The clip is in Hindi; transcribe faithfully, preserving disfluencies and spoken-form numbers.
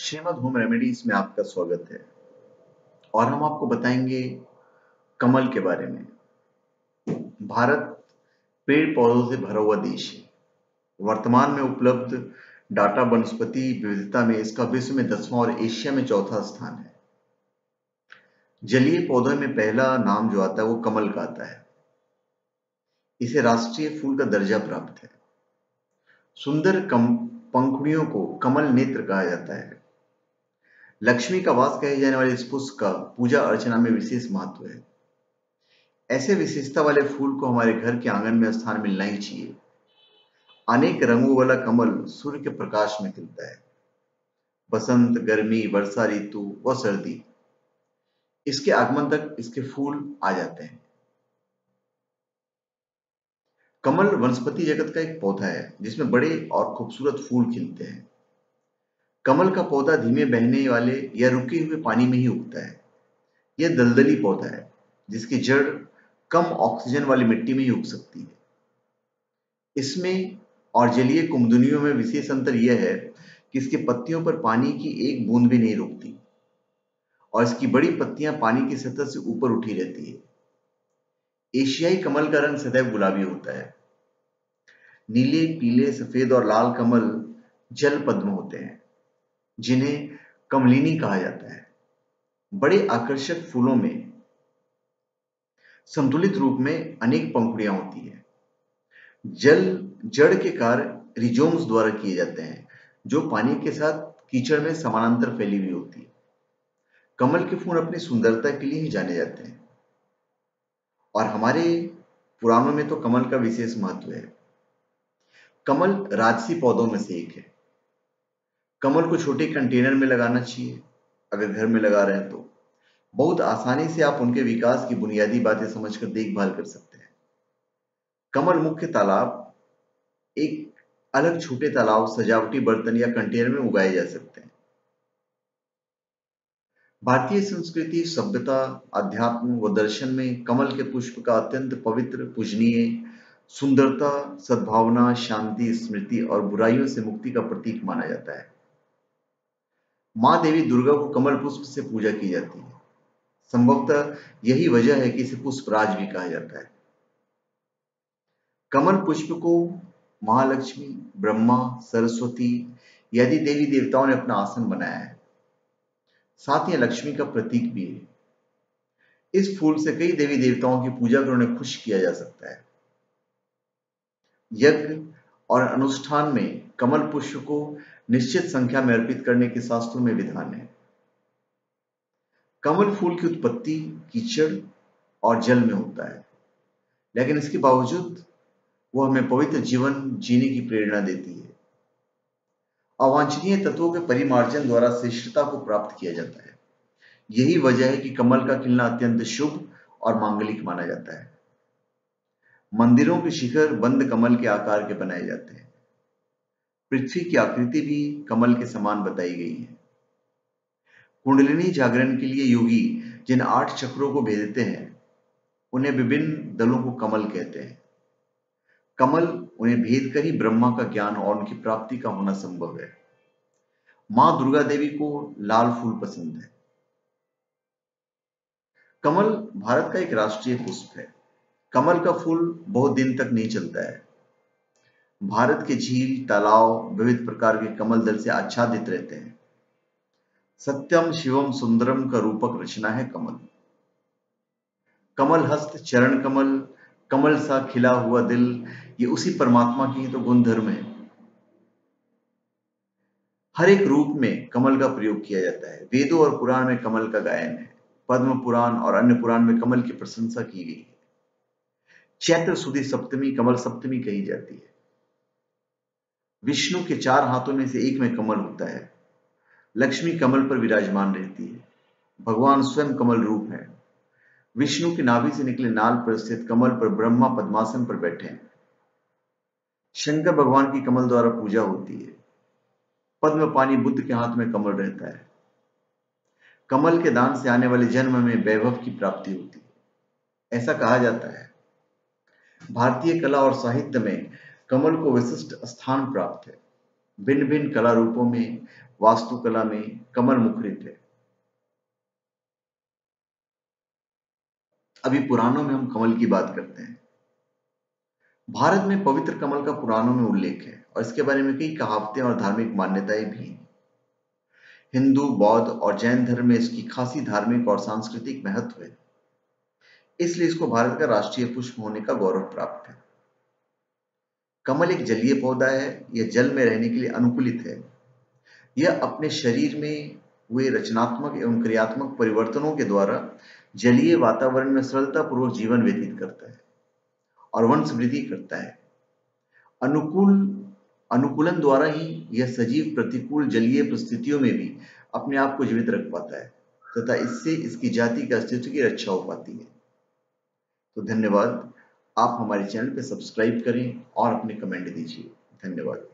श्रीमद होम रेमेडीज में आपका स्वागत है और हम आपको बताएंगे कमल के बारे में। भारत पेड़ पौधों से भरा हुआ देश है। वर्तमान में उपलब्ध डाटा वनस्पति विविधता में इसका विश्व में दसवां और एशिया में चौथा स्थान है। जलीय पौधों में पहला नाम जो आता है वो कमल का आता है। इसे राष्ट्रीय फूल का दर्जा प्राप्त है। सुंदर कम पंखुड़ियों को कमल नेत्र कहा जाता है। लक्ष्मी का वास कहे जाने वाले इस पुष्प का पूजा अर्चना में विशेष महत्व है। ऐसे विशेषता वाले फूल को हमारे घर के आंगन में स्थान मिलना ही चाहिए। अनेक रंगों वाला कमल सूर्य के प्रकाश में खिलता है। बसंत, गर्मी, वर्षा ऋतु व सर्दी इसके आगमन तक इसके फूल आ जाते हैं। कमल वनस्पति जगत का एक पौधा है जिसमें बड़े और खूबसूरत फूल खिलते हैं। कमल का पौधा धीमे बहने वाले या रुके हुए पानी में ही उगता है। यह दलदली पौधा है जिसकी जड़ कम ऑक्सीजन वाली मिट्टी में ही उग सकती है। इसमें और जलीय कुमुदिनियों में विशेष अंतर यह है कि इसके पत्तियों पर पानी की एक बूंद भी नहीं रुकती और इसकी बड़ी पत्तियां पानी की सतह से ऊपर उठी रहती है। एशियाई कमल का रंग सदैव गुलाबी होता है। नीले, पीले, सफेद और लाल कमल जल पद्म होते हैं जिन्हें कमलिनी कहा जाता है। बड़े आकर्षक फूलों में संतुलित रूप में अनेक पंखुड़ियां होती है। जल जड़ के कार्य रिजोम्स द्वारा किए जाते हैं जो पानी के साथ कीचड़ में समानांतर फैली हुई होती है। कमल के फूल अपनी सुंदरता के लिए ही जाने जाते हैं और हमारे पुराणों में तो कमल का विशेष महत्व है। कमल राजसी पौधों में से एक है। कमल को छोटे कंटेनर में लगाना चाहिए। अगर घर में लगा रहे हैं तो बहुत आसानी से आप उनके विकास की बुनियादी बातें समझकर देखभाल कर सकते हैं। कमल मुख्य तालाब, एक अलग छोटे तालाब, सजावटी बर्तन या कंटेनर में उगाए जा सकते हैं। भारतीय संस्कृति, सभ्यता, अध्यात्म व दर्शन में कमल के पुष्प का अत्यंत पवित्र, पूजनीय, सुंदरता, सद्भावना, शांति, स्मृति और बुराइयों से मुक्ति का प्रतीक माना जाता है। माँ देवी दुर्गा को कमल पुष्प से पूजा की जाती है। संभवतः यही वजह है कि इसे पुष्पराज भी कहा जाता है। कमल पुष्प को महालक्ष्मी, ब्रह्मा, सरस्वती आदि देवी देवताओं ने अपना आसन बनाया है। साथ ही लक्ष्मी का प्रतीक भी है। इस फूल से कई देवी देवताओं की पूजा कर उन्हें खुश किया जा सकता है। यज्ञ और अनुष्ठान में कमल पुष्प को निश्चित संख्या में अर्पित करने के शास्त्रों में विधान है। कमल फूल की उत्पत्ति कीचड़ और जल में होता है, लेकिन इसके बावजूद वो हमें पवित्र जीवन जीने की प्रेरणा देती है। अवांछनीय तत्वों के परिमार्जन द्वारा श्रेष्ठता को प्राप्त किया जाता है। यही वजह है कि कमल का खिलना अत्यंत शुभ और मांगलिक माना जाता है। मंदिरों के शिखर बंद कमल के आकार के बनाए जाते हैं। पृथ्वी की आकृति भी कमल के समान बताई गई है। कुंडलिनी जागरण के लिए योगी जिन आठ चक्रों को भेदते हैं उन्हें विभिन्न दलों को कमल कहते हैं। कमल उन्हें भेद कर ही ब्रह्मा का ज्ञान और उनकी प्राप्ति का होना संभव है। मां दुर्गा देवी को लाल फूल पसंद है। कमल भारत का एक राष्ट्रीय पुष्प है। कमल का फूल बहुत दिन तक नहीं चलता है। भारत के झील, तालाब विविध प्रकार के कमल दल से आच्छादित रहते हैं। सत्यम शिवम सुंदरम का रूपक रचना है कमल। कमल हस्त, चरण कमल, कमल सा खिला हुआ दिल, ये उसी परमात्मा की तो गुणधर्म है। हर एक रूप में कमल का प्रयोग किया जाता है। वेदों और पुराण में कमल का गायन है। पद्म पुराण और अन्य पुराण में कमल की प्रशंसा की गई है। चैत्र सुदी सप्तमी कमल सप्तमी कही जाती है। विष्णु के चार हाथों में से एक में कमल होता है। लक्ष्मी कमल पर विराजमान रहती है। भगवान स्वयं कमल रूप है। विष्णु की नाभि से निकले नाल पर स्थित कमल पर ब्रह्मा पद्मासन पर बैठे हैं। शंकर भगवान की कमल द्वारा पूजा होती है। पद्म पानी बुद्ध के हाथ में कमल रहता है। कमल के दान से आने वाले जन्म में वैभव की प्राप्ति होती है, ऐसा कहा जाता है। भारतीय कला और साहित्य में कमल को विशिष्ट स्थान प्राप्त है। भिन्न भिन्न कला रूपों में वास्तुकला में कमल मुखरित है। अभी पुराणों में हम कमल की बात करते हैं। भारत में पवित्र कमल का पुराणों में उल्लेख है और इसके बारे में कई कहावतें और धार्मिक मान्यताएं भी। हिंदू, बौद्ध और जैन धर्म में इसकी खासी धार्मिक और सांस्कृतिक महत्व है, इसलिए इसको भारत का राष्ट्रीय पुष्प होने का गौरव प्राप्त है। कमल एक जलीय पौधा है। यह जल में रहने के लिए अनुकूलित है। यह अपने शरीर में हुए रचनात्मक एवं क्रियात्मक परिवर्तनों के द्वारा जलीय वातावरण में सरलतापूर्वक जीवन व्यतीत करता है और वंश वृद्धि करता है। अनुकूल अनुकूलन द्वारा ही यह सजीव प्रतिकूल जलीय परिस्थितियों में भी अपने आप को जीवित रख पाता है तथा इससे इसकी जाति के अस्तित्व की रक्षा हो पाती है। तो धन्यवाद। आप हमारे चैनल पर सब्सक्राइब करें और अपने कमेंट दीजिए। धन्यवाद।